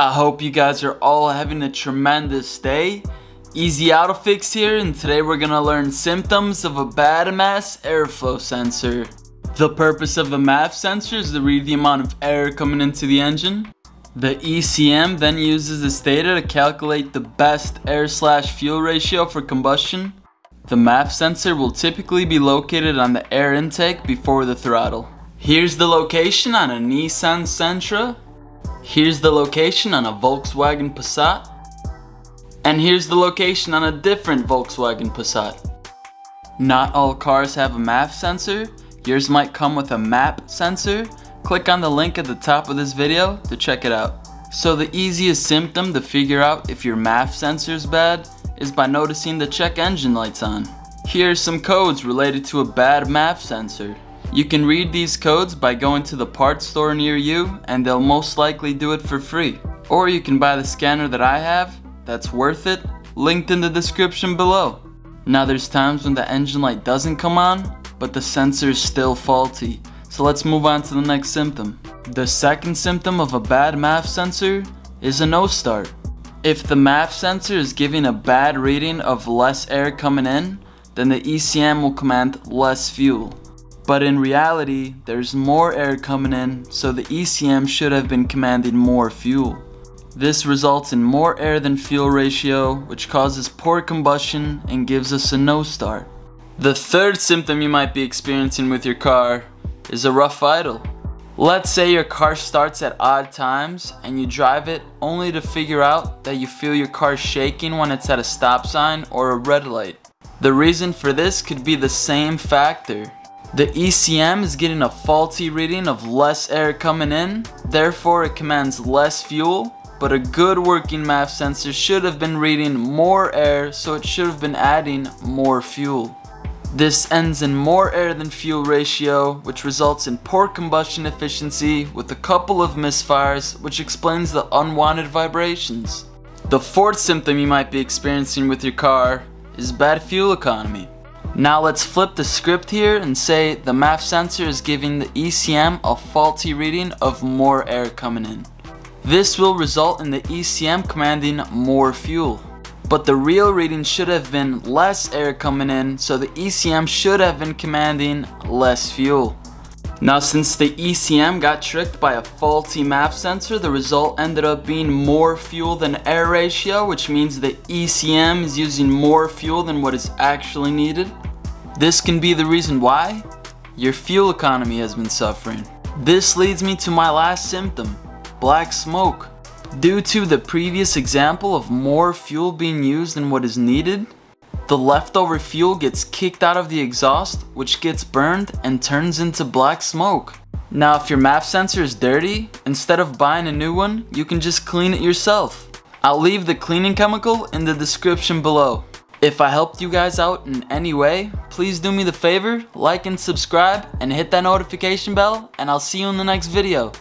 I hope you guys are all having a tremendous day. Easy Auto Fix here, and today we're gonna learn symptoms of a bad MAF airflow sensor. The purpose of a MAF sensor is to read the amount of air coming into the engine. The ECM then uses this data to calculate the best air/fuel ratio for combustion. The MAP sensor will typically be located on the air intake before the throttle. Here's the location on a Nissan Sentra. Here's the location on a Volkswagen Passat. And here's the location on a different Volkswagen Passat. Not all cars have a MAP sensor. Yours might come with a MAP sensor. Click on the link at the top of this video to check it out. So the easiest symptom to figure out if your MAP sensor is bad is by noticing the check engine light's on. Here are some codes related to a bad MAP sensor. You can read these codes by going to the parts store near you, and they'll most likely do it for free. Or you can buy the scanner that I have, that's worth it, linked in the description below. Now there's times when the engine light doesn't come on, but the sensor is still faulty. So let's move on to the next symptom. The second symptom of a bad MAP sensor is a no start. If the MAP sensor is giving a bad reading of less air coming in, then the ECM will command less fuel. But in reality, there's more air coming in, so the ECM should have been commanding more fuel. This results in more air than fuel ratio, which causes poor combustion and gives us a no start. The third symptom you might be experiencing with your car is a rough idle. Let's say your car starts at odd times and you drive it only to figure out that you feel your car shaking when it's at a stop sign or a red light. The reason for this could be the same factor. The ECM is getting a faulty reading of less air coming in, therefore it commands less fuel, but a good working MAP sensor should have been reading more air, so it should have been adding more fuel. This ends in more air than fuel ratio, which results in poor combustion efficiency with a couple of misfires, which explains the unwanted vibrations. The fourth symptom you might be experiencing with your car is bad fuel economy. Now let's flip the script here and say the MAP sensor is giving the ECM a faulty reading of more air coming in. This will result in the ECM commanding more fuel. But the real reading should have been less air coming in, so the ECM should have been commanding less fuel. Now since the ECM got tricked by a faulty MAP sensor, the result ended up being more fuel than air ratio, which means the ECM is using more fuel than what is actually needed. This can be the reason why your fuel economy has been suffering. This leads me to my last symptom, black smoke. Due to the previous example of more fuel being used than what is needed, the leftover fuel gets kicked out of the exhaust, which gets burned and turns into black smoke. Now if your MAP sensor is dirty, instead of buying a new one, you can just clean it yourself. I'll leave the cleaning chemical in the description below. If I helped you guys out in any way, please do me the favor, like and subscribe, and hit that notification bell, and I'll see you in the next video.